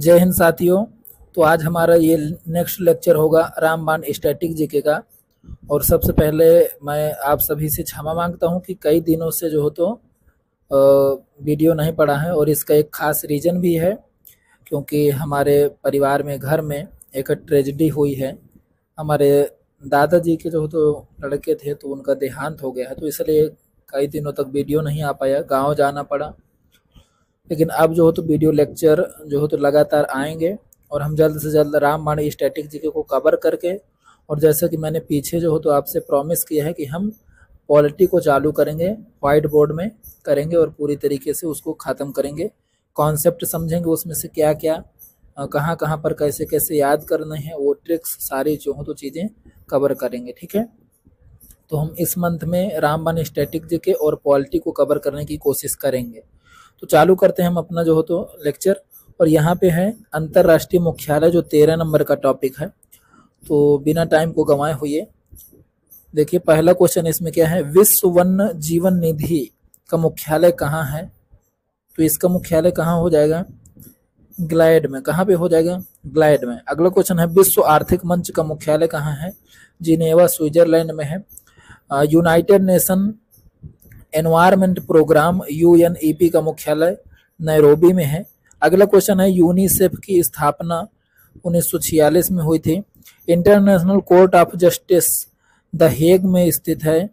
जय हिंद साथियों। तो आज हमारा ये नेक्स्ट लेक्चर होगा रामबाणी स्ट्रेटिजिके का। और सबसे पहले मैं आप सभी से क्षमा मांगता हूँ कि कई दिनों से जो हो तो वीडियो नहीं पड़ा है, और इसका एक ख़ास रीज़न भी है क्योंकि हमारे परिवार में, घर में एक ट्रेजेडी हुई है। हमारे दादाजी के जो हो तो लड़के थे तो उनका देहांत हो गया है, तो इसलिए कई दिनों तक वीडियो नहीं आ पाया, गाँव जाना पड़ा। लेकिन अब जो हो तो वीडियो लेक्चर जो हो तो लगातार आएंगे और हम जल्द से जल्द रामबाणी स्ट्रेटिजिके को कवर करके, और जैसा कि मैंने पीछे जो हो तो आपसे प्रॉमिस किया है कि हम पॉलिटी को चालू करेंगे, वाइट बोर्ड में करेंगे और पूरी तरीके से उसको ख़त्म करेंगे। कॉन्सेप्ट समझेंगे, उसमें से क्या क्या, कहाँ कहाँ पर कैसे कैसे याद करने हैं, वो ट्रिक्स सारी जो हो तो चीज़ें कवर करेंगे। ठीक है, तो हम इस मंथ में रामबाणी स्ट्रेटिजिके और पॉलिटी को कवर करने की कोशिश करेंगे। तो चालू करते हैं हम अपना जो हो तो लेक्चर। और यहाँ पे है अंतरराष्ट्रीय मुख्यालय, जो 13 नंबर का टॉपिक है। तो बिना टाइम को गंवाए हुए देखिए, पहला क्वेश्चन इसमें क्या है, विश्व वन्य जीवन निधि का मुख्यालय कहाँ है? तो इसका मुख्यालय कहाँ हो जाएगा? ग्लैड में। कहाँ पे हो जाएगा? ग्लैड में। अगला क्वेश्चन है, विश्व आर्थिक मंच का मुख्यालय कहाँ है? जिनेवा, स्विट्जरलैंड में है। यूनाइटेड नेशन एनवायरमेंट प्रोग्राम (यूएनएपी) का मुख्यालय नैरोबी में है। अगला क्वेश्चन है, यूनिसेफ की स्थापना 1946 में हुई थी। International Court of Justice the Hague में स्थित है।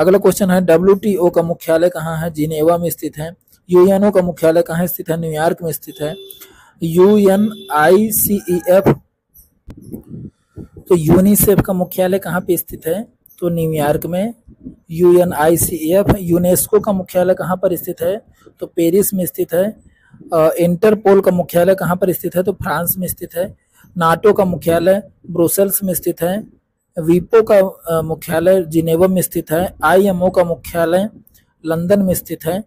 अगला क्वेश्चन है, डब्ल्यूटीओ का मुख्यालय कहाँ है? जिनेवा में स्थित है। यूएनओ का मुख्यालय कहाँ स्थित है? न्यूयॉर्क में स्थित है। यूएनआईसीईएफ, तो यूनिसेफ का मुख्यालय कहाँ पे स्थित है? तो न्यूयॉर्क में। UNICEF, यूनेस्को का मुख्यालय कहाँ पर स्थित है? तो पेरिस में स्थित है। इंटरपोल का मुख्यालय कहाँ पर स्थित है? तो फ्रांस में स्थित है। नाटो का मुख्यालय ब्रुसेल्स में स्थित है। वीपो का मुख्यालय जिनेवा में स्थित है। आईएमओ का मुख्यालय लंदन में स्थित है।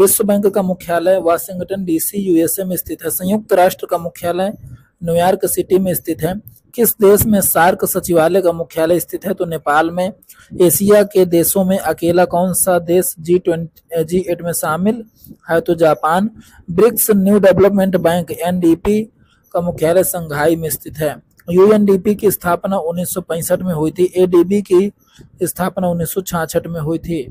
विश्व बैंक का मुख्यालय वाशिंगटन DC USA में स्थित है। संयुक्त राष्ट्र का मुख्यालय न्यूयॉर्क सिटी में स्थित है। किस देश में सार्क सचिवालय का मुख्यालय स्थित है? तो नेपाल में। एशिया के देशों में अकेला कौन सा देश G8 में शामिल है? तो Japan. BRICS New Development Bank (NDP) का मुख्यालय शंघाई में स्थित है। UNDP की स्थापना 1965 में हुई थी। ADB की स्थापना 1966 में हुई थी।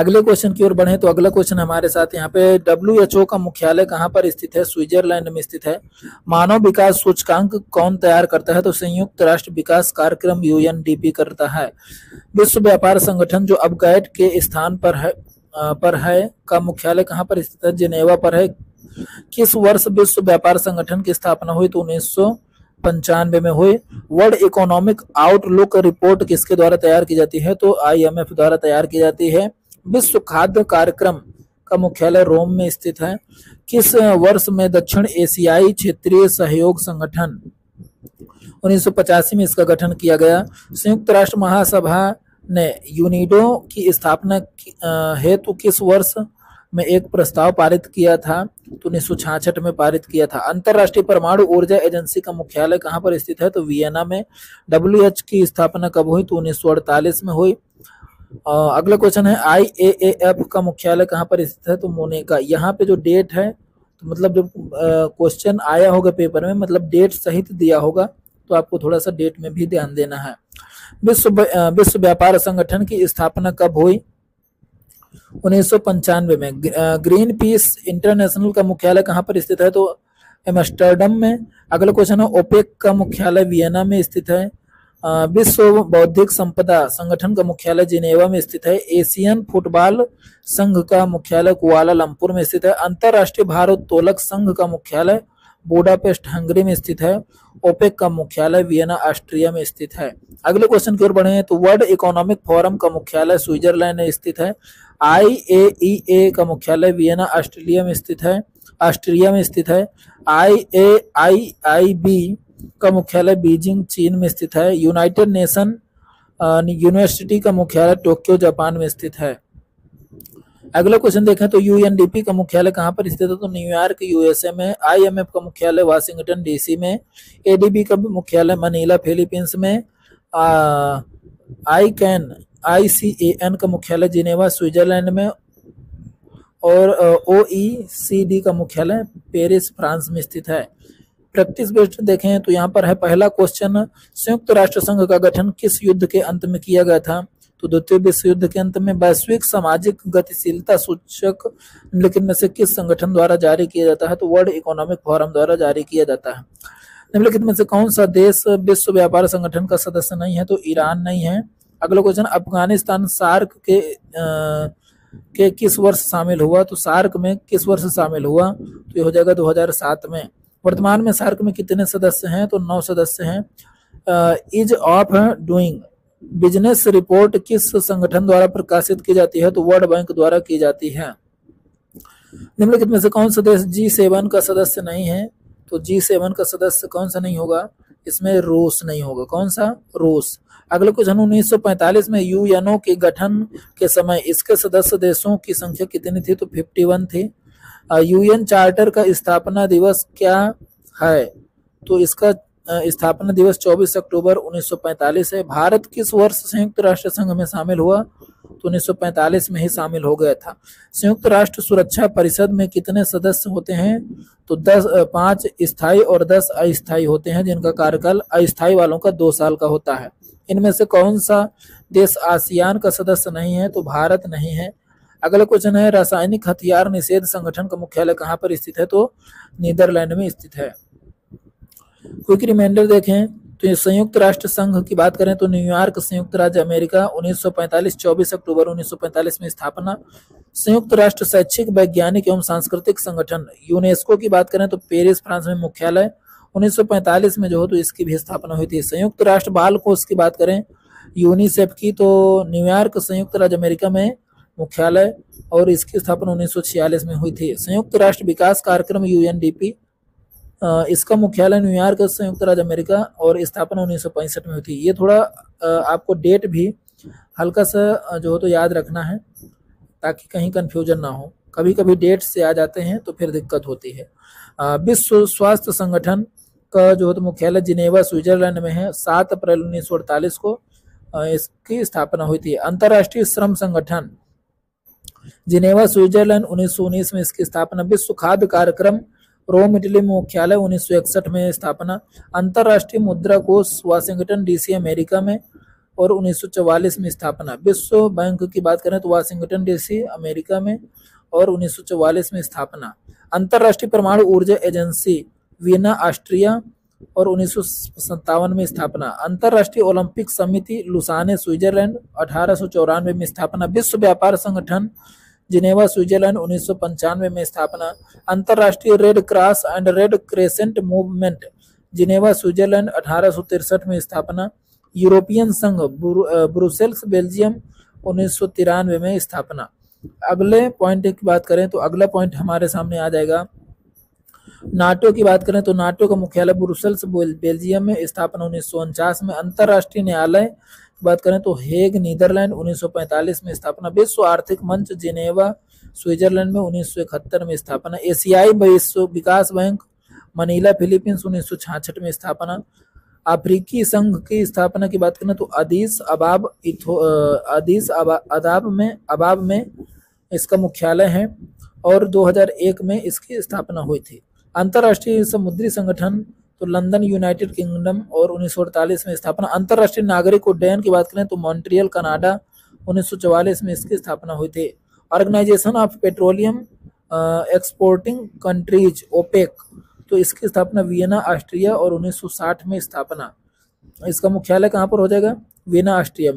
अगले क्वेश्चन की ओर बढ़े तो अगला क्वेश्चन हमारे साथ यहाँ पे, WHO का मुख्यालय कहाँ पर स्थित है? स्विट्जरलैंड में स्थित है। मानव विकास सूचकांक कौन तैयार करता है? तो संयुक्त राष्ट्र विकास कार्यक्रम (UNDP) करता है। विश्व व्यापार संगठन, जो अब गैट के स्थान पर है का मुख्यालय कहाँ पर स्थित है? जिनेवा पर है। किस वर्ष विश्व व्यापार संगठन की स्थापना हुई? तो 1995 में हुई। वर्ल्ड इकोनॉमिक आउटलुक रिपोर्ट किसके द्वारा तैयार की जाती है? तो IMF द्वारा तैयार की जाती है। विश्व खाद्य कार्यक्रम का मुख्यालय रोम में स्थित है। किस वर्ष में दक्षिण एशियाई क्षेत्रीय सहयोग संगठन 1985 में इसका गठन किया गया। संयुक्त राष्ट्र महासभा ने यूनिडो की स्थापना हेतु किस वर्ष में एक प्रस्ताव पारित किया था? तो 1966 में पारित किया था। अंतरराष्ट्रीय परमाणु ऊर्जा एजेंसी का मुख्यालय कहाँ पर स्थित है? तो वियना में। WHO की स्थापना कब हुई? तो 1948 में हुई। अगला क्वेश्चन है, IAAF का मुख्यालय कहाँ पर स्थित है? तो मोनेका। यहाँ पे जो डेट है, तो मतलब जब क्वेश्चन आया होगा पेपर में, मतलब डेट सहित दिया होगा, तो आपको थोड़ा सा डेट में भी ध्यान देना है। विश्व व्यापार संगठन की स्थापना कब हुई? 1995 में। ग्रीन पीस इंटरनेशनल का मुख्यालय कहाँ पर स्थित है? तो एम्स्टर्डम में। अगला क्वेश्चन है, ओपेक का मुख्यालय वियना में स्थित है। विश्व बौद्धिक संपदा संगठन का मुख्यालय जिनेवा में स्थित है। एशियन फुटबॉल संघ का मुख्यालय कुआलालंपुर में स्थित है। अंतरराष्ट्रीय भारोत्तोलक संघ का मुख्यालय बुडापेस्ट हंगरी में स्थित है। ओपेक का मुख्यालय वियना ऑस्ट्रिया में स्थित है। अगले क्वेश्चन की ओर बढ़े तो वर्ल्ड इकोनॉमिक फोरम का मुख्यालय स्विट्जरलैंड में स्थित है। IAEA का मुख्यालय वियना ऑस्ट्रिया में स्थित है। IAIIB का मुख्यालय बीजिंग चीन में स्थित है। यूनाइटेड नेशन यूनिवर्सिटी का मुख्यालय टोक्यो जापान में स्थित है। अगला क्वेश्चन देखें तो UNDP का मुख्यालय कहाँ पर स्थित है? तो न्यूयॉर्क USA में। IMF का मुख्यालय वाशिंगटन DC में। ADB का मुख्यालय मनीला फिलीपींस में। ICAN का मुख्यालय जिनेवा स्विट्जरलैंड में। और OECD का मुख्यालय पेरिस फ्रांस में स्थित है। प्रैक्टिस बेस्ड देखें तो यहाँ पर है पहला क्वेश्चन, संयुक्त राष्ट्र संघ का गठन किस युद्ध के अंत में किया गया था? तो द्वितीय विश्व युद्ध के अंत में। वैश्विक सामाजिक गतिशीलता सूचक निम्नलिखित में से किस संगठन द्वारा जारी किया जाता है? तो वर्ल्ड इकोनॉमिक फोरम द्वारा जारी किया जाता है। निम्नलिखित में से कौन सा देश विश्व व्यापार संगठन का सदस्य नहीं है? तो ईरान नहीं है। अगला क्वेश्चन, अफगानिस्तान सार्क के किस वर्ष शामिल हुआ? तो सार्क में किस वर्ष शामिल हुआ? तो ये हो जाएगा 2007 में। वर्तमान में सार्क में कितने सदस्य हैं? तो 9 सदस्य हैं। Is of doing business report किस संगठन द्वारा प्रकाशित की जाती है? तो वर्ल्ड बैंक द्वारा की जाती है। निम्नलिखित में से कौन सा देश G7 का सदस्य नहीं है? तो G7 का सदस्य कौन सा नहीं होगा? इसमें रूस नहीं होगा। कौन सा? रूस। अगला क्वेश्चन, 1945 में यूएनओ के गठन के समय इसके सदस्य देशों की संख्या कितनी थी? तो 51 थी। यूएन चार्टर का स्थापना दिवस क्या है? तो इसका स्थापना दिवस 24 अक्टूबर 1945 है। भारत किस वर्ष संयुक्त राष्ट्र संघ में शामिल हुआ? तो 1945 में ही शामिल हो गया था। संयुक्त राष्ट्र सुरक्षा परिषद में कितने सदस्य होते हैं? तो 5 स्थायी और 10 अस्थायी होते हैं, जिनका कार्यकाल अस्थायी वालों का 2 साल का होता है। इनमें से कौन सा देश आसियान का सदस्य नहीं है? तो भारत नहीं है। अगला क्वेश्चन है, रासायनिक हथियार निषेध संगठन का मुख्यालय कहाँ पर स्थित है? तो नीदरलैंड में स्थित है। क्विक रिमाइंडर देखें तो संयुक्त राष्ट्र संघ की बात करें तो न्यूयॉर्क, संयुक्त राज्य अमेरिका, 1945, 24 अक्टूबर 1945 में स्थापना। संयुक्त राष्ट्र शैक्षिक, वैज्ञानिक एवं सांस्कृतिक संगठन। यूनेस्को की बात करें तो पेरिस फ्रांस में मुख्यालय, 1945 में जो हो तो इसकी भी स्थापना हुई थी। संयुक्त राष्ट्र बाल कोष की बात करें यूनिसेफ की तो न्यूयॉर्क, संयुक्त राज्य अमेरिका में मुख्यालय और इसकी स्थापना 1946 में हुई थी। संयुक्त राष्ट्र विकास कार्यक्रम UNDP, इसका मुख्यालय न्यूयॉर्क, संयुक्त राज्य अमेरिका और स्थापना 1965 में हुई थी। ये थोड़ा आपको डेट भी हल्का सा जो हो तो याद रखना है ताकि कहीं कन्फ्यूजन ना हो। कभी कभी डेट से आ जाते हैं तो फिर दिक्कत होती है। विश्व स्वास्थ्य संगठन का जो हो तो मुख्यालय जिनेवा स्विट्जरलैंड में है। 7 अप्रैल 1948 को इसकी स्थापना हुई थी। अंतरराष्ट्रीय श्रम संगठन जिनेवा स्विट्जरलैंड, 1919 में इसकी स्थापना। विश्व खाद्य कार्यक्रम रोम इटली में मुख्यालय, 1961 में स्थापना। अंतरराष्ट्रीय मुद्रा कोष वाशिंगटन DC अमेरिका में और 1944 में स्थापना। विश्व बैंक की बात करें तो वाशिंगटन DC अमेरिका में और 1944 में स्थापना। अंतरराष्ट्रीय परमाणु ऊर्जा एजेंसी वीना ऑस्ट्रिया और 1957 में स्थापना। अंतरराष्ट्रीय ओलंपिक समिति लुसाने स्विट्जरलैंड, 1894 में स्थापना। विश्व व्यापार संगठन जिनेवा स्विट्जरलैंड, 1995 में स्थापना। अंतरराष्ट्रीय Red Cross and Red Crescent Movement Geneva Switzerland, 1863 में स्थापना। यूरोपियन संघ ब्रुसेल्स बेल्जियम, 1993 में स्थापना। अगले पॉइंट की बात करें तो अगला पॉइंट हमारे सामने आ जाएगा। नाटो की बात करें तो नाटो का मुख्यालय ब्रुसेल्स बेल्जियम में, स्थापना 1949 में। अंतरराष्ट्रीय न्यायालय बात करें तो हेग नीदरलैंड, 1945 में स्थापना। विश्व आर्थिक मंच जिनेवा स्विट्जरलैंड में, 1971 में स्थापना। एशियाई विश्व विकास बैंक मनीला फिलीपींस, 1966 में स्थापना। अफ्रीकी संघ की स्थापना की बात करें तो अदीस अबाब में इसका मुख्यालय है और 2001 में इसकी स्थापना हुई थी। अंतर्राष्ट्रीय समुद्री संगठन तो लंदन यूनाइटेड किंगडम और 1948 में स्थापना। अंतरराष्ट्रीय नागरिक उड्डयन की बात करें तो मॉन्ट्रियल कनाडा, 1944 में इसकी स्थापना हुई थी। Organization of Petroleum Exporting Countries OPEC, तो इसकी स्थापना वियना ऑस्ट्रिया और 1960 में स्थापना। इसका मुख्यालय कहाँ पर हो जाएगा? Vienna Austria.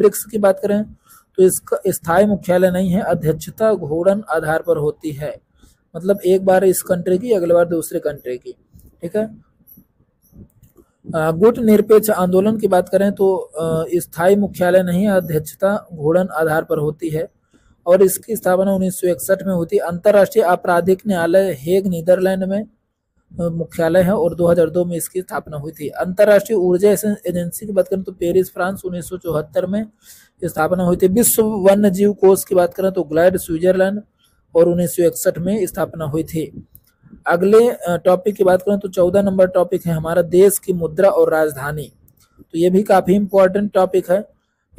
ब्रिक्स की बात करें तो इसका स्थायी मुख्यालय नहीं है, अध्यक्षता घूर्णन आधार पर होती है, मतलब एक बार इस कंट्री की, अगली बार दूसरे कंट्री की, ठीक है। गुट निरपेक्ष आंदोलन की बात करें तो स्थायी मुख्यालय नहीं, अध्यक्षता घूर्णन आधार पर होती है और इसकी स्थापना 1961 में होती है। अंतरराष्ट्रीय आपराधिक न्यायालय हेग नीदरलैंड में मुख्यालय है और 2002 में इसकी स्थापना हुई थी। अंतरराष्ट्रीय ऊर्जा एजेंसी की बात करें तो पेरिस फ्रांस, 1974 में स्थापना हुई थी। विश्व वन्य जीव कोष की बात करें तो ग्लैड स्विट्जरलैंड और 1961 में स्थापना हुई थी। अगले टॉपिक की बात करें तो 14 नंबर टॉपिक है हमारा देश की मुद्रा और राजधानी, तो ये भी काफी इम्पोर्टेंट टॉपिक है।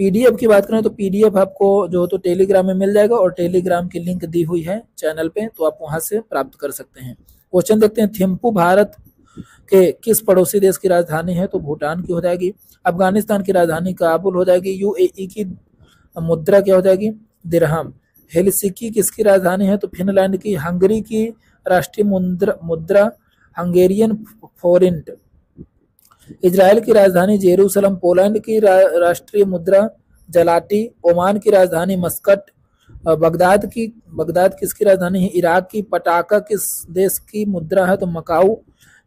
पीडीएफ की बात करें तो पीडीएफ आपको जो तो टेलीग्राम में मिल जाएगा और टेलीग्राम की लिंक दी हुई है चैनल पे, तो आप वहां से प्राप्त कर सकते हैं। क्वेश्चन देखते हैं, थिम्पू भारत के किस पड़ोसी देश की राजधानी है? तो भूटान की हो जाएगी। अफगानिस्तान की राजधानी काबुल हो जाएगी। यूएई की मुद्रा क्या हो जाएगी? दिरहम। हेलसिंकी किसकी राजधानी है? तो फिनलैंड की। हंगरी की राष्ट्रीय मुद्रा हंगेरियन फोरिंट। इजराइल की राजधानी जेरूसलम। पोलैंड की राष्ट्रीय मुद्रा जलाटी। ओमान की राजधानी मस्कट। बगदाद किसकी राजधानी है? इराक की। पटाका किस देश की मुद्रा है? तो मकाऊ।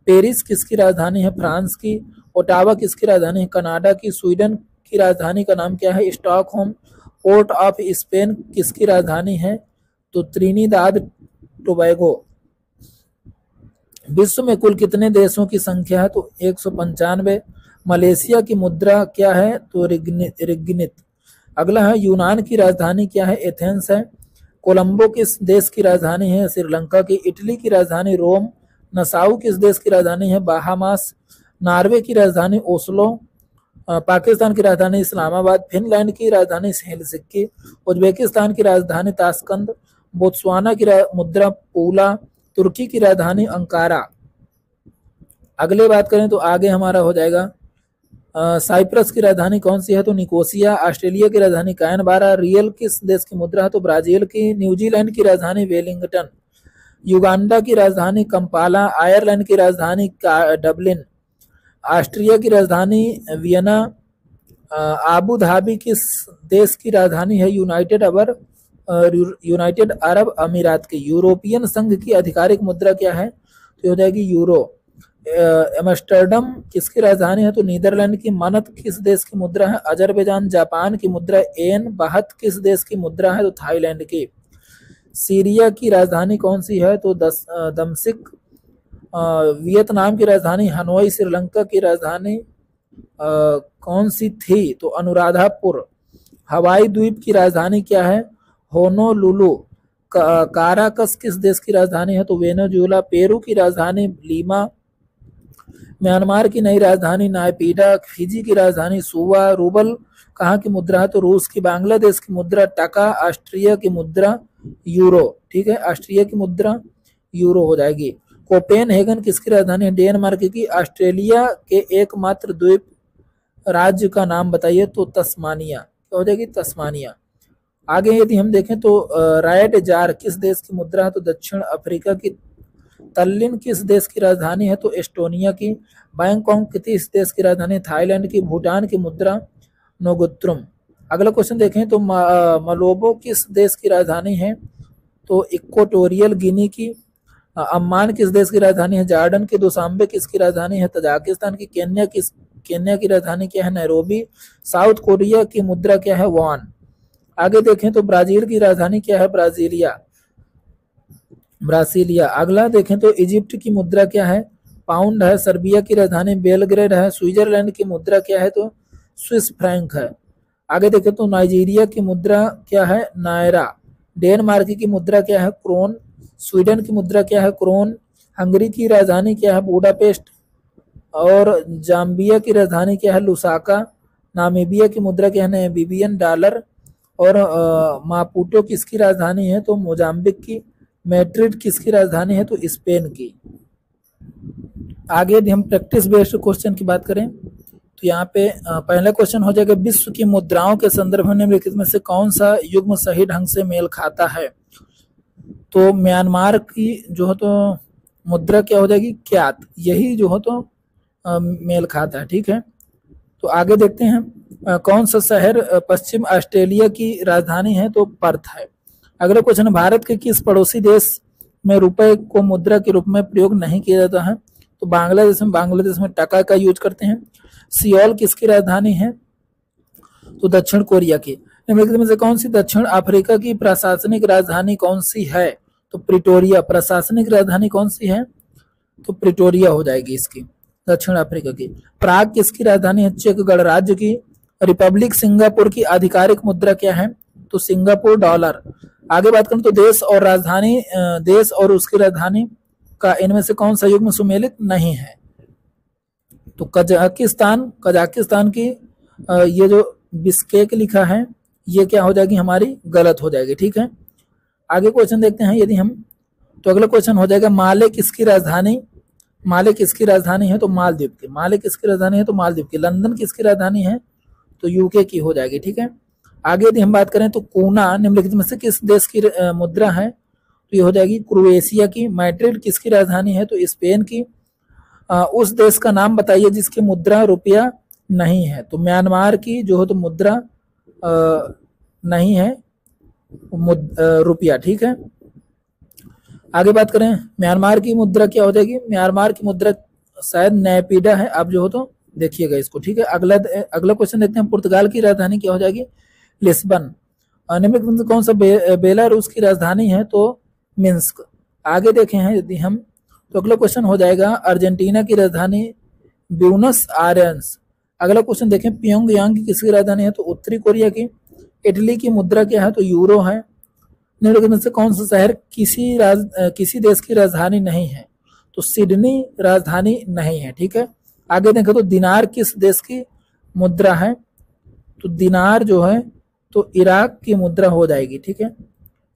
पेरिस किसकी राजधानी है? फ्रांस की। ओटावा किसकी राजधानी है? कनाडा की। स्वीडन की राजधानी का नाम क्या है? स्टॉकहोम। पोर्ट ऑफ स्पेन किसकी राजधानी है? तो त्रिनिदाद टोबैगो। विश्व में कुल कितने देशों की संख्या है? तो 195। मलेशिया की मुद्रा क्या है? तो रिगनित। अगला है, यूनान की राजधानी क्या है? एथेंस है। कोलंबो किस देश की राजधानी है? श्रीलंका की। इटली की राजधानी रोम। नसाउ किस देश की राजधानी है? बहामास। नॉर्वे की राजधानी ओस्लो। पाकिस्तान की राजधानी इस्लामाबाद। फिनलैंड की राजधानी हेलसिंकी। उज्बेकिस्तान की राजधानी ताशकंद। बोत्सवाना की मुद्रा पूला। तुर्की की राजधानी अंकारा। अगले बात करें तो आगे हमारा हो जाएगा, साइप्रस की राजधानी कौन सी है? तो निकोसिया। ऑस्ट्रेलिया की राजधानी कैनबरा। रियल किस देश की मुद्रा है? तो ब्राजील की। न्यूजीलैंड की राजधानी वेलिंगटन। युगांडा की राजधानी कंपाला। आयरलैंड की राजधानी डबलिन। ऑस्ट्रिया की राजधानी वियना। आबू धाबी किस देश की राजधानी है? यूनाइटेड अरब अमीरात की। यूरोपियन संघ की आधिकारिक मुद्रा क्या है? तो हो जाएगी यूरो। एम्स्टर्डम किसकी राजधानी है? तो नीदरलैंड की। मनत किस देश की मुद्रा है? अजरबैजान। जापान की मुद्रा एन। बहत किस देश की मुद्रा है? तो थाईलैंड की। सीरिया की राजधानी कौन सी है? तो दमशक। वियतनाम की राजधानी हनोई। श्रीलंका की राजधानी कौन सी थी? तो अनुराधापुर। हवाई द्वीप की राजधानी क्या है? होनोलुलु। काराकस किस देश की राजधानी है? तो वेनेजुएला। पेरू की राजधानी लीमा। म्यांमार की नई राजधानी नायपीडा। फिजी की राजधानी सुवा। रूबल कहाँ की मुद्रा है? तो रूस की। बांग्लादेश की मुद्रा टका। ऑस्ट्रिया की मुद्रा यूरो। ठीक है, ऑस्ट्रिया की मुद्रा यूरो हो जाएगी। कोपेनहेगन किसकी राजधानी है? डेनमार्क की। ऑस्ट्रेलिया के एकमात्र द्वीप राज्य का नाम बताइए, तो तस्मानिया। क्या हो जाएगी? तस्मानिया। आगे यदि हम देखें तो रायड जार किस देश की मुद्रा है? तो दक्षिण अफ्रीका की। तल्लिन किस देश की राजधानी है? तो एस्टोनिया की। बैंकॉक किस देश की राजधानी? थाईलैंड की। भूटान की मुद्रा नोगुत्रुम। अगला क्वेश्चन देखें तो मलोबो किस देश की राजधानी है? तो इक्वेटोरियल गिनी की। अम्मान किस देश की राजधानी है? जार्डन की। दुशांबे किसकी राजधानी है? तजाकिस्तान की। केन्या की राजधानी क्या है? नैरोबी। साउथ कोरिया की मुद्रा क्या है? वॉन। आगे देखें तो ब्राजील की राजधानी क्या है? ब्रासीलिया। अगला देखें तो इजिप्ट की मुद्रा क्या है? पाउंड है। सर्बिया की राजधानी बेलग्रेड है। स्विट्जरलैंड की मुद्रा क्या है? तो स्विस फ्रैंक है। आगे देखें तो नाइजीरिया की मुद्रा क्या है? नायरा। डेनमार्क की मुद्रा क्या है? क्रोन। स्वीडन की मुद्रा क्या है? क्रोन। हंगरी की राजधानी क्या है? बुडापेस्ट। और जाम्बिया की राजधानी क्या है? लुसाका। नामीबिया की मुद्रा क्या है? Namibian dollar. और मापुटो किसकी राजधानी है? तो मोजाम्बिक की। मैड्रिड किसकी राजधानी है? तो स्पेन की। आगे यदि हम प्रैक्टिस बेस्ड क्वेश्चन की बात करें तो यहाँ पे पहला क्वेश्चन हो जाएगा, विश्व की मुद्राओं के संदर्भ में निम्नलिखित में से कौन सा युग्म सही ढंग से मेल खाता है? तो म्यांमार की जो हो तो मुद्रा क्या हो जाएगी? क्यात। यही जो हो तो मेल खाता है। ठीक है, तो आगे देखते हैं कौन सा शहर पश्चिम ऑस्ट्रेलिया की राजधानी है? तो पर्थ है। अगला क्वेश्चन, भारत के किस पड़ोसी देश में रुपए को मुद्रा के रूप में प्रयोग नहीं किया जाता है? तो बांग्लादेश में टका का यूज करते हैं। सियोल किसकी राजधानी है? तो दक्षिण कोरिया की। निम्नलिखित में से कौन सी दक्षिण अफ्रीका की प्रशासनिक राजधानी कौन सी है? तो प्रिटोरिया। प्रशासनिक राजधानी कौन सी है? तो प्रिटोरिया हो जाएगी इसकी, दक्षिण अफ्रीका की। प्राग किसकी राजधानी है? चेक गणराज्य की। रिपब्लिक सिंगापुर की आधिकारिक मुद्रा क्या है? तो सिंगापुर डॉलर। आगे बात करें तो देश और उसकी राजधानी का इनमें से कौन सा युग्म सुमेलित नहीं है? तो कजाकिस्तान की ये जो बिस्केक लिखा है, ये क्या हो जाएगी हमारी, गलत हो जाएगी। ठीक है, आगे क्वेश्चन देखते हैं यदि हम, तो अगला क्वेश्चन हो जाएगा माले किसकी राजधानी, माले किसकी राजधानी है तो मालदीव की, माले किसकी राजधानी है तो मालदीव की, लंदन किसकी राजधानी है तो यूके की हो जाएगी। ठीक है, आगे यदि हम बात करें तो कोना निम्नलिखित में से किस देश की मुद्रा है तो ये हो जाएगी क्रोएशिया की। मैड्रिड किसकी राजधानी है तो स्पेन की। उस देश का नाम बताइए जिसकी मुद्रा रुपया नहीं है तो म्यांमार की जो हो तो मुद्रा नहीं है रुपया। ठीक है, आगे बात करें म्यांमार की मुद्रा क्या हो जाएगी, म्यांमार की मुद्रा शायद नैपीडा है, आप जो हो तो देखिएगा इसको। ठीक है, अगला क्वेश्चन देखते हैं पुर्तगाल की राजधानी क्या हो जाएगी, लिस्बन। निम्नलिखित कौन सा बेलारूस की राजधानी है तो मिन्स्क। आगे देखे हैं यदि हम तो अगला क्वेश्चन हो जाएगा अर्जेंटीना की राजधानी ब्यूनस आयर्स। अगला क्वेश्चन देखें प्योंगयांग की किसकी राजधानी है तो उत्तरी कोरिया की। इटली की मुद्रा क्या है तो यूरो है। निम्नलिखित में से कौन सा शहर किसी देश की राजधानी नहीं है तो सिडनी राजधानी नहीं है। ठीक है, आगे देखें तो दिनार किस देश की मुद्रा है तो दिनार जो है तो इराक की मुद्रा हो जाएगी। ठीक है,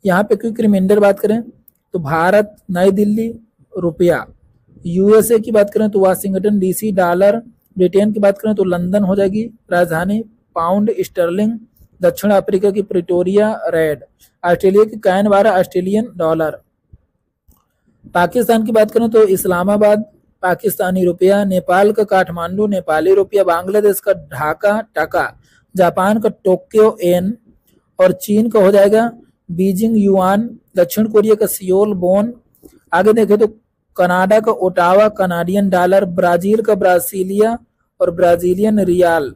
यहाँ पे क्विक रिमाइंडर बात करें तो भारत नई दिल्ली रुपया, यूएसए की बात करें तो वाशिंगटन डीसी डॉलर, ब्रिटेन की बात करें तो लंदन हो जाएगी राजधानी पाउंड स्टर्लिंग, दक्षिण अफ्रीका की प्रिटोरिया रेड, ऑस्ट्रेलिया की कैनबरा ऑस्ट्रेलियन डॉलर, पाकिस्तान की बात करें तो इस्लामाबाद पाकिस्तानी रुपया, नेपाल का काठमांडू नेपाली रुपया, बांग्लादेश का ढाका टका, जापान का टोक्यो एन और चीन का हो जाएगा बीजिंग युआन, दक्षिण कोरिया का सियोल बोन। आगे देखें तो कनाडा का ओटावा कनाडियन डॉलर, ब्राजील का ब्रासीलिया और ब्राजीलियन रियाल,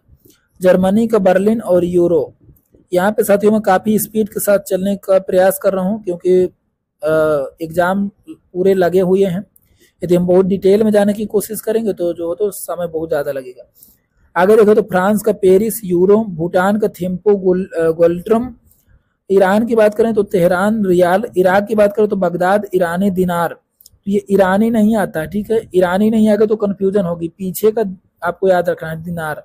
जर्मनी का बर्लिन और यूरो। यहाँ पे साथियों मैं काफ़ी स्पीड के साथ चलने का प्रयास कर रहा हूँ क्योंकि एग्जाम पूरे लगे हुए हैं। यदि हम बहुत डिटेल में जाने की कोशिश करेंगे तो जो हो तो समय बहुत ज़्यादा लगेगा। आगे देखो तो फ्रांस का पेरिस यूरो, भूटान का थिम्पू गोल्ट्रम, ईरान की बात करें तो तेहरान रियाल, इराक की बात करें तो बगदाद ईरानी दिनार। तो ये ईरानी नहीं आता, ठीक है, ईरानी नहीं आएगा तो कन्फ्यूजन होगी, पीछे का आपको याद रखना है दिनार।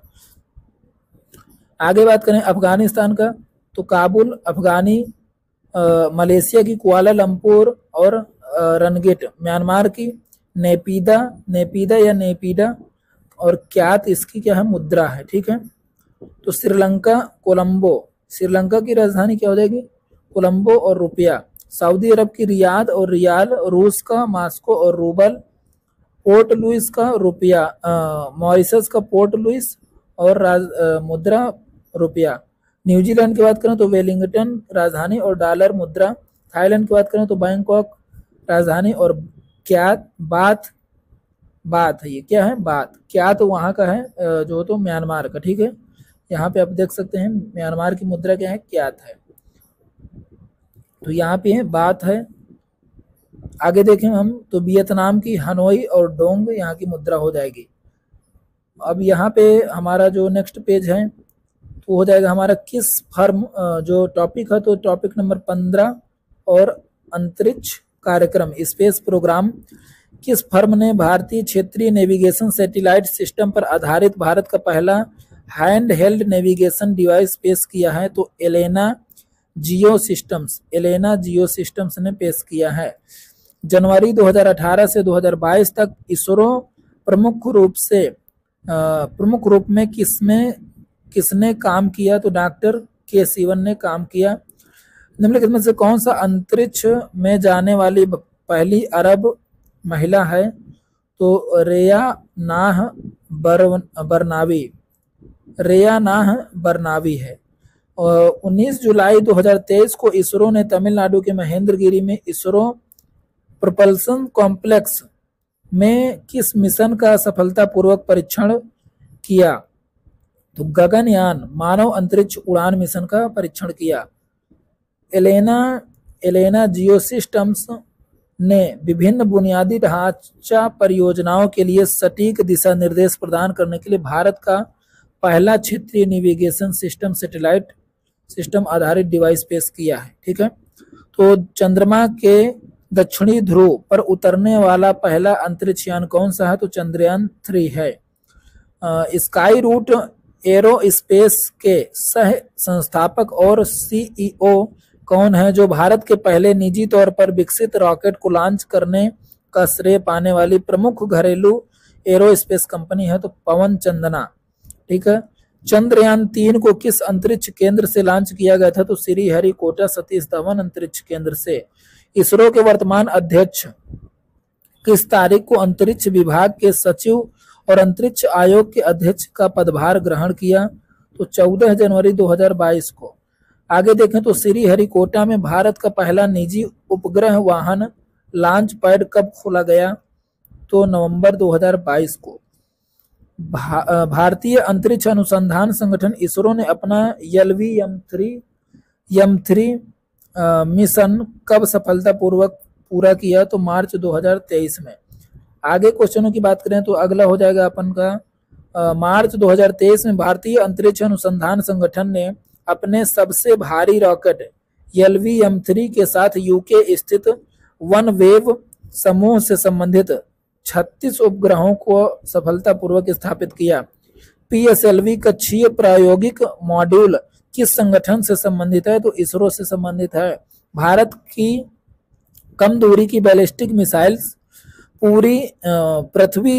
आगे बात करें अफगानिस्तान का तो काबुल अफगानी, मलेशिया की कुआलालंपुर और रनगेट, म्यांमार की नेपीडा और क्यात इसकी क्या है मुद्रा है। ठीक है, तो श्रीलंका कोलंबो, श्रीलंका की राजधानी क्या हो जाएगी कोलंबो और रुपया, सऊदी अरब की रियाद और रियाल, रूस का मास्को और रूबल, पोर्ट लुइस का रुपया, मॉरिशस का पोर्ट लुइस और मुद्रा रुपया, न्यूजीलैंड की बात करें तो वेलिंगटन राजधानी और डॉलर मुद्रा, थाईलैंड की बात करें तो बैंकॉक राजधानी और क्यात बात है, ये क्या है बात, क्या तो वहाँ का है जो तो म्यांमार का। ठीक है, यहाँ पे आप देख सकते हैं म्यांमार की मुद्रा क्या है क्यात है, तो यहाँ पे है बात है। आगे देखें हम तो वियतनाम की हनोई और डोंग यहाँ की मुद्रा हो जाएगी। अब यहाँ पे हमारा जो नेक्स्ट पेज है तो हो जाएगा हमारा किस फर्म जो टॉपिक है तो टॉपिक नंबर 15 और अंतरिक्ष कार्यक्रम स्पेस प्रोग्राम। किस फर्म ने भारतीय क्षेत्रीय नेविगेशन सैटेलाइट सिस्टम पर आधारित भारत का पहला हैंडहेल्ड नेविगेशन डिवाइस पेश किया है तो एलेना जियो सिस्टम्स ने पेश किया है। जनवरी 2018 से 2022 तक इसरो प्रमुख रूप में किसने काम किया तो डॉक्टर K7 ने काम किया। निम्नलिखित में से कौन सा अंतरिक्ष में जाने वाली पहली अरब महिला है तो रेया नाह बरनावी है। और 19 जुलाई 2023 को इसरो ने तमिलनाडु के महेंद्रगिरी में इसरो प्रपल्सन कॉम्प्लेक्स में किस मिशन का सफलतापूर्वक परीक्षण किया तो गगनयान मानव अंतरिक्ष उड़ान मिशन का परीक्षण किया। एलेना जियो सिस्टम्स ने विभिन्न बुनियादी ढांचा परियोजनाओं के लिए सटीक दिशा निर्देश प्रदान करने के लिए भारत का पहला क्षेत्रीय नेविगेशन सिस्टम सैटेलाइट सिस्टम आधारित डिवाइस पेश किया है। ठीक है, तो चंद्रमा के दक्षिणी ध्रुव पर उतरने वाला पहला अंतरिक्ष यान कौन सा है तो चंद्रयान 3 है। स्काई रूट एरोस्पेस के सह संस्थापक और सीईओ कौन है, जो भारत के पहले निजी तौर पर विकसित रॉकेट को लॉन्च करने का श्रेय पाने वाली प्रमुख घरेलू एरोस्पेस कंपनी है? तो पवन चंदना। ठीक है, चंद्रयान 3 को किस अंतरिक्ष केंद्र से लॉन्च किया गया था? तो श्रीहरिकोटा सतीश धवन अंतरिक्ष केंद्र से। इसरो के वर्तमान अध्यक्ष किस तारीख को अंतरिक्ष विभाग के सचिव और अंतरिक्ष आयोग के अध्यक्ष का पदभार ग्रहण किया? तो 14 जनवरी 2022 को। आगे देखें तो श्रीहरिकोटा में भारत का पहला निजी उपग्रह वाहन लॉन्च पैड कब खोला गया? तो नवंबर 2022 को। भारतीय अंतरिक्ष अनुसंधान संगठन इसरो ने अपना LV-M3 मिशन कब सफलतापूर्वक पूरा किया? तो मार्च 2023 में। आगे क्वेश्चनों की बात करें तो अगला हो जाएगा अपन का मार्च 2023 में भारतीय अंतरिक्ष अनुसंधान संगठन ने अपने सबसे भारी रॉकेट LV-M3 के साथ यूके स्थित वन वेव समूह से संबंधित 36 उपग्रहों को सफलतापूर्वक स्थापित किया। PSLV कक्षीय प्रायोगिक मॉड्यूल किस संगठन से संबंधित है? तो इसरो से संबंधित है। भारत की कम दूरी की बैलिस्टिक मिसाइल्स पूरी पृथ्वी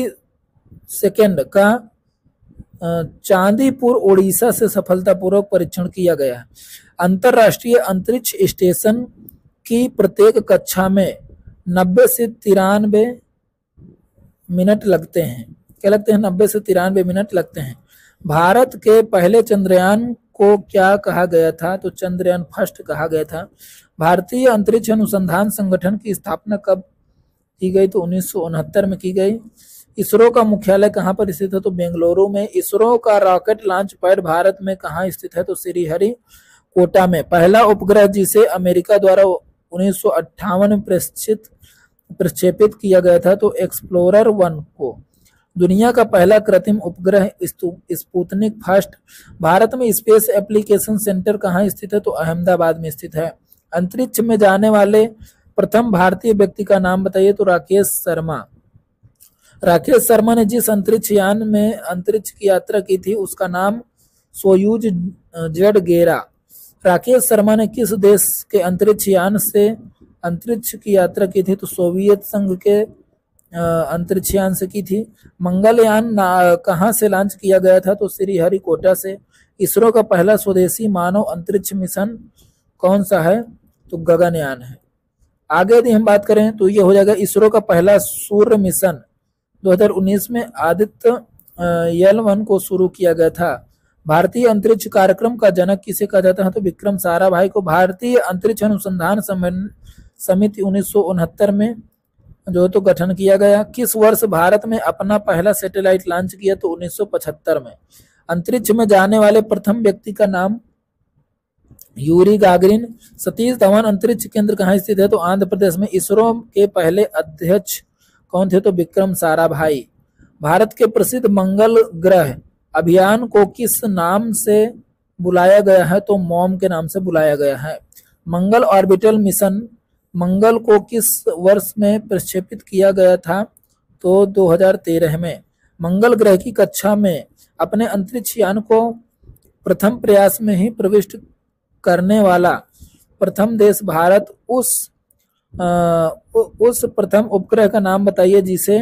सेकेंड का चांदीपुर ओडिशा से सफलतापूर्वक परीक्षण किया गया। अंतरराष्ट्रीय अंतरिक्ष स्टेशन की प्रत्येक कक्षा में 90 से 93 मिनट लगते हैं। क्या लगते हैं? 90 से 93 मिनट लगते हैं। भारत के पहले चंद्रयान को क्या कहा गया था? तो चंद्रयान 1 कहा गया था। भारतीय अंतरिक्ष अनुसंधान संगठन की स्थापना कब की गई? तो 1969 में की गई। इसरो का मुख्यालय कहाँ पर स्थित है? तो बेंगलुरु में। इसरो का रॉकेट लॉन्च पैड भारत में कहाँ स्थित है? तो श्रीहरिकोटा में। पहला उपग्रह जिसे अमेरिका द्वारा 1958 में प्रक्षेपित किया गया था तो एक्सप्लोरर 1 को। दुनिया का पहला कृत्रिम उपग्रह स्पुतनिक 1 भारत में स्पेस एप्लीकेशन सेंटर कहाँ स्थित है? तो अहमदाबाद में स्थित है। अंतरिक्ष में जाने वाले प्रथम भारतीय व्यक्ति का नाम बताइए। तो राकेश शर्मा। राकेश शर्मा ने जिस अंतरिक्ष यान में अंतरिक्ष की यात्रा की थी उसका नाम सोयूज जडगेरा। राकेश शर्मा ने किस देश के अंतरिक्ष यान से अंतरिक्ष की यात्रा की थी? तो सोवियत संघ के अंतरिक्ष यान से की थी। मंगलयान कहाँ से लॉन्च किया गया था? तो श्रीहरिकोटा से। इसरो का पहला स्वदेशी मानव अंतरिक्ष मिशन कौन सा है? तो गगनयान है। आगे यदि हम बात करें तो ये हो जाएगा इसरो का पहला सूर्य मिशन 2019 में आदित्य एल-1 को शुरू किया गया था। भारतीय अंतरिक्ष कार्यक्रम का जनक किसे कहा जाता है? तो विक्रम साराभाई को। भारतीय अंतरिक्ष अनुसंधान समिति 1969 में तो गठन किया गया। किस वर्ष भारत में अपना पहला सैटेलाइट लॉन्च किया? तो 1975 में। अंतरिक्ष में जाने वाले प्रथम व्यक्ति का नाम यूरी गागरिन। सतीश धवन अंतरिक्ष केंद्र कहाँ स्थित है? तो आंध्र प्रदेश में। इसरो के पहले अध्यक्ष कौन थे? तो विक्रम साराभाई। भारत के प्रसिद्ध मंगल ग्रह अभियान को किस नाम से बुलाया गया है? तो मॉम के नाम से बुलाया गया है। मंगल ऑर्बिटल मिशन मंगल को किस वर्ष में प्रक्षेपित किया गया था? तो 2013 में। मंगल ग्रह की कक्षा में अपने अंतरिक्ष यान को प्रथम प्रयास में ही प्रविष्ट करने वाला प्रथम देश भारत। उस प्रथम उपग्रह का नाम बताइए जिसे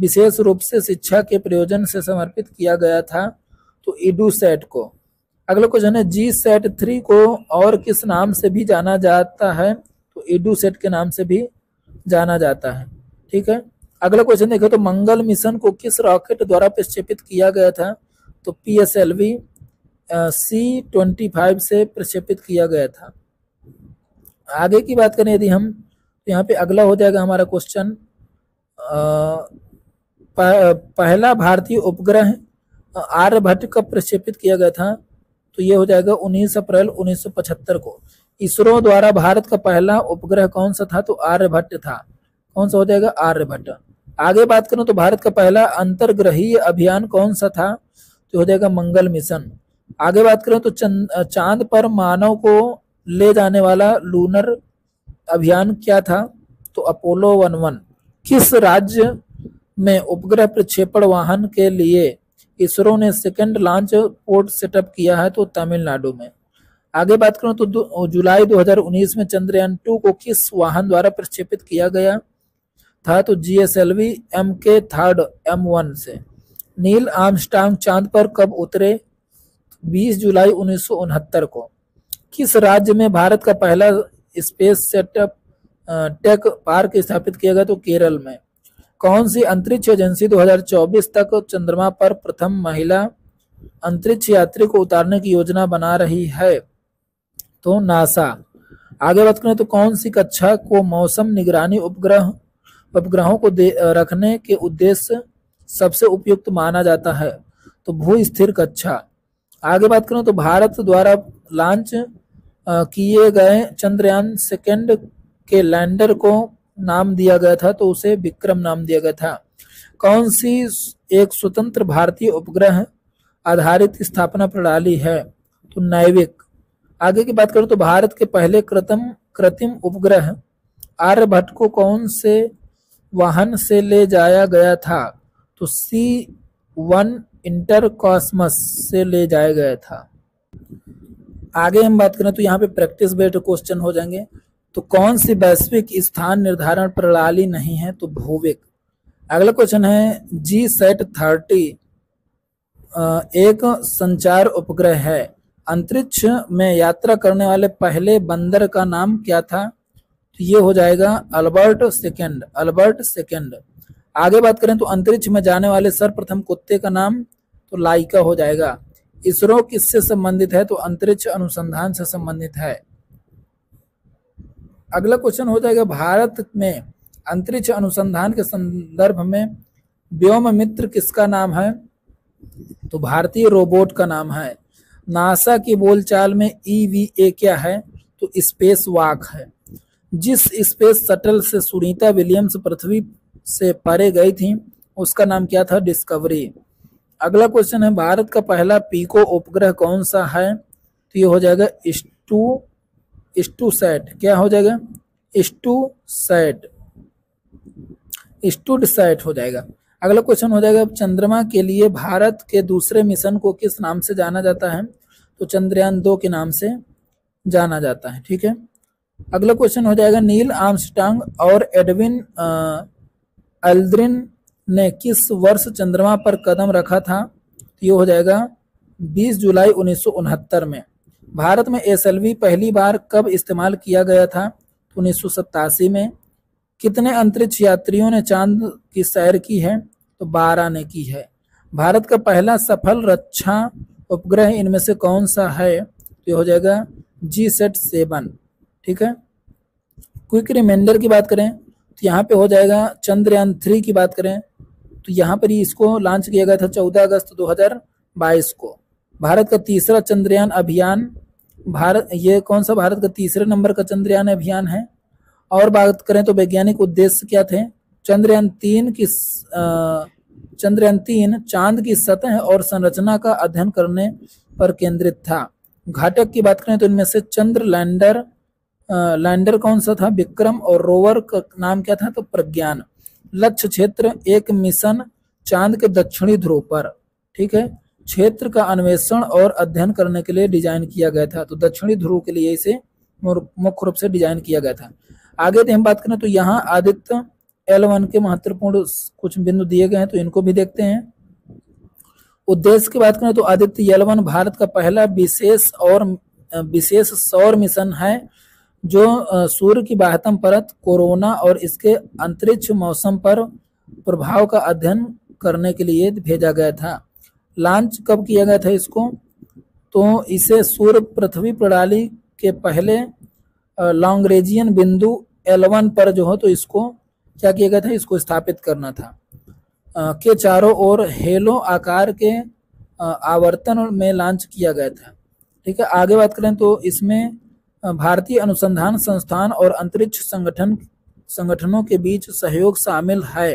विशेष रूप से शिक्षा के प्रयोजन से समर्पित किया गया था। तो एडुसेट को। अगला क्वेश्चन है GSAT-3 को और किस नाम से भी जाना जाता है? तो एडुसेट के नाम से भी जाना जाता है। ठीक है, अगला क्वेश्चन देखो तो मंगल मिशन को किस रॉकेट द्वारा प्रक्षेपित किया गया था? तो PSLV C-25 से प्रक्षेपित किया गया था। आगे की बात करें यदि हम तो यहाँ पे अगला हो जाएगा हमारा क्वेश्चन पहला भारतीय उपग्रह आर्यभट्ट कब प्रक्षेपित किया गया था? तो ये हो जाएगा 19 अप्रैल 1975 को। इसरो द्वारा भारत का पहला उपग्रह कौन सा था? तो आर्यभट्ट था। कौन सा हो जाएगा? आर्यभट्ट। आगे बात करें तो भारत का पहला अंतर्ग्रहीय अभियान कौन सा था? तो हो जाएगा मंगल मिशन। आगे बात करें तो चांद पर मानव को ले जाने वाला लूनर अभियान क्या था? तो अपोलो 11। किस राज्य में उपग्रह प्रक्षेपण वाहन के लिए इसरो ने सेकंड लॉन्च पोर्ट सेटअप किया है तो तमिलनाडु में। आगे बात करूं तो जुलाई 2019 में चंद्रयान-2 को किस वाहन द्वारा प्रक्षेपित किया गया था तो GSLV MK3 M1 से। नील आर्मस्ट्रांग चांद पर कब उतरे? 20 जुलाई 1969 को। किस राज्य में भारत का पहला स्पेस सेटअप टेक पार्क स्थापित किया गया तो केरल में। कौन सी अंतरिक्ष एजेंसी 2024 तक चंद्रमा पर प्रथम महिला अंतरिक्ष यात्री को उतारने की योजना बना रही है तो नासा। आगे बात करें तो कौन सी कक्षा को मौसम निगरानी उपग्रहों को रखने के उद्देश्य सबसे उपयुक्त माना जाता है तो भूस्थिर कक्षा। आगे बात करें तो भारत द्वारा लॉन्च किए गए चंद्रयान-2 के लैंडर को नाम दिया गया था तो उसे विक्रम नाम दिया गया था। कौन सी एक स्वतंत्र भारतीय उपग्रह आधारित स्थापना प्रणाली है तो नैविक। आगे की बात करें तो भारत के पहले कृत्रिम उपग्रह आर्यभट्ट को कौन से वाहन से ले जाया गया था तो C-1 इंटरकॉस्मस से ले जाया गया था। आगे हम बात करें तो यहाँ पे प्रैक्टिस बेस्ड क्वेश्चन हो जाएंगे। तो कौन सी वैश्विक स्थान निर्धारण प्रणाली नहीं है तो भूविक। अगला क्वेश्चन है GSAT-30 एक संचार उपग्रह है। अंतरिक्ष में यात्रा करने वाले पहले बंदर का नाम क्या था तो ये हो जाएगा अल्बर्ट सेकेंड। आगे बात करें तो अंतरिक्ष में जाने वाले सर्वप्रथम कुत्ते का नाम तो लाइका हो जाएगा। इसरो किससे संबंधित है तो अंतरिक्ष अनुसंधान से संबंधित है। अगला क्वेश्चन हो जाएगा भारत में अंतरिक्ष अनुसंधान के संदर्भ में व्योम मित्र किसका नाम है तो भारतीय रोबोट का नाम है। नासा की बोलचाल में EVA क्या है तो स्पेस वॉक है। जिस स्पेस शटल से सुनीता विलियम्स पृथ्वी से परे गई थी उसका नाम क्या था डिस्कवरी। अगला क्वेश्चन है भारत का पहला पीको उपग्रह कौन सा है तो ये हो जाएगा स्टूडसैट हो जाएगा। अगला क्वेश्चन हो जाएगा चंद्रमा के लिए भारत के दूसरे मिशन को किस नाम से जाना जाता है तो चंद्रयान-2 के नाम से जाना जाता है। ठीक है, अगला क्वेश्चन हो जाएगा नील आर्मस्ट्रांग और एडविन एल्ड्रिन ने किस वर्ष चंद्रमा पर कदम रखा था तो ये हो जाएगा 20 जुलाई 1969 में। भारत में SLV पहली बार कब इस्तेमाल किया गया था तो 1987 में। कितने अंतरिक्ष यात्रियों ने चांद की सैर की है तो 12 ने की है। भारत का पहला सफल रक्षा उपग्रह इनमें से कौन सा है तो ये हो जाएगा GSAT-7। ठीक है, क्विक रिमाइंडर की बात करें तो यहाँ पे हो जाएगा चंद्रयान-3 की बात करें तो यहाँ पर ही इसको लॉन्च किया गया था 14 अगस्त 2022 को। भारत का तीसरा चंद्रयान अभियान ये कौन सा भारत का तीसरे नंबर का चंद्रयान अभियान है। और बात करें तो वैज्ञानिक उद्देश्य क्या थे चंद्रयान-3 चांद की सतह और संरचना का अध्ययन करने पर केंद्रित था। घटक की बात करें तो इनमें से चंद्र लैंडर कौन सा था विक्रम और रोवर का नाम क्या था तो प्रज्ञान। लक्ष्य क्षेत्र एक मिशन चांद के दक्षिणी ध्रुव पर। ठीक है, क्षेत्र का अन्वेषण और अध्ययन करने के लिए डिजाइन किया गया था तो दक्षिणी ध्रुव के लिए इसे मुख्य रूप से डिजाइन किया गया था। आगे हम बात करें तो यहाँ आदित्य L1 के महत्वपूर्ण कुछ बिंदु दिए गए हैं तो इनको भी देखते हैं। उद्देश्य की बात करें तो आदित्य L1 भारत का पहला विशेष सौर मिशन है जो सूर्य की बाह्यतम परत कोरोना और इसके अंतरिक्ष मौसम पर प्रभाव का अध्ययन करने के लिए भेजा गया था। लॉन्च कब किया गया था इसको तो इसे सूर्य पृथ्वी प्रणाली के पहले लॉन्गरेजियन बिंदु L1 पर जो हो तो इसको क्या किया गया था इसको स्थापित करना था। के चारों ओर हेलो आकार के आवर्तन में लॉन्च किया गया था। ठीक है, आगे बात करें तो इसमें भारतीय अनुसंधान संस्थान और अंतरिक्ष संगठनों के बीच सहयोग शामिल है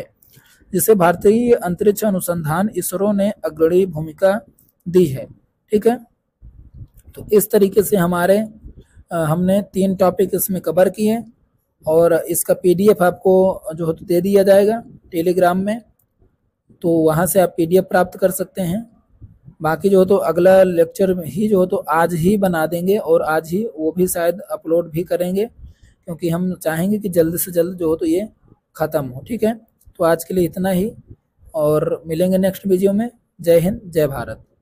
जिसे भारतीय अंतरिक्ष अनुसंधान इसरो ने अग्रणी भूमिका दी है। ठीक है, तो इस तरीके से हमने 3 टॉपिक इसमें कवर किए और इसका PDF आपको जो दे दिया जाएगा टेलीग्राम में, तो वहाँ से आप PDF प्राप्त कर सकते हैं। बाकी जो तो अगला लेक्चर ही जो तो आज ही बना देंगे और आज ही वो भी शायद अपलोड भी करेंगे, क्योंकि हम चाहेंगे कि जल्द से जल्द जो तो ये ख़त्म हो। ठीक है, तो आज के लिए इतना ही और मिलेंगे नेक्स्ट वीडियो में। जय हिंद, जय भारत।